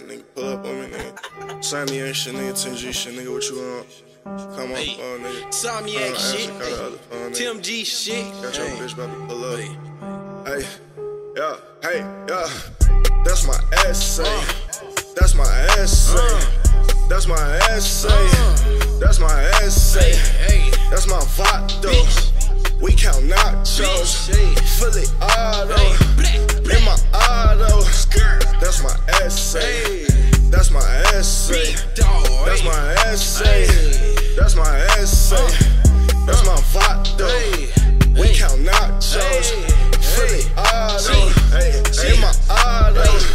tight, nigga, pull up on me, nigga. Sammy Action, nigga, Tim G shit, nigga, what you want? Come on, hey, nigga. Sammy Action shit, phone, Tim G shit. Got your bitch about to pull up. Hey, yeah, hey, yeah. That's my essay. That's my essay. That's my essay. That's my essay. That's my vato. We count nachos. Fully auto. In my auto. That's my essay. That's my essay. That's my essay. That's my essay. That's my vato. We count nachos. Fully auto. In my auto.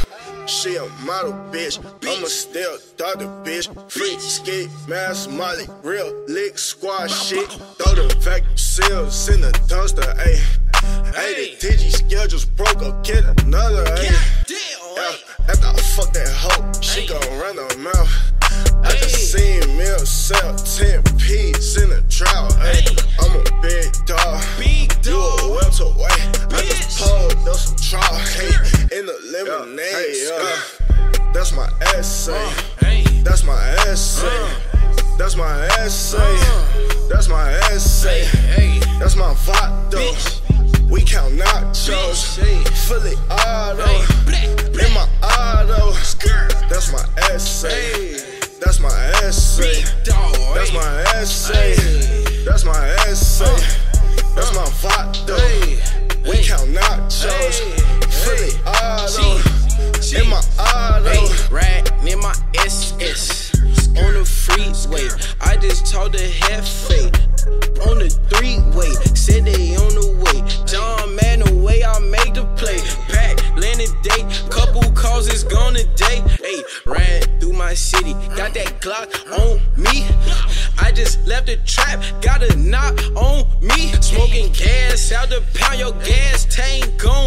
She a model, bitch. I'm a still daughter, bitch. Freak skate, mass molly, real lick, squad shit. Throw the vacuum seals in the dumpster, ayy. Ayy, the digi schedules broke up, get another, ayy. After I fuck that hoe, she gon' run her mouth. I just seen Mill sell 10 P's in a drought, ayy. I'm a big dog, you a welterweight. I just pulled up some trout, ayy, in the lemonade. That's my essay. That's my essay. That's my essay. That's my essay. That's my vato. We count nachos. Fully auto. In my auto. That's my essay. That's my essay. That's my essay. That's my essay. That's my vato. We count nachos. Fully auto. In my auto, riding in my SS on the freeway. I just told the hefe on the three-way, said they on the way. John Man away, I made the play. Pack, landed date, couple calls is gonna date. Hey, ran through my city, got that Glock on me. I just left the trap, got a knock on me. Smoking gas out the pound, your gas tank gone.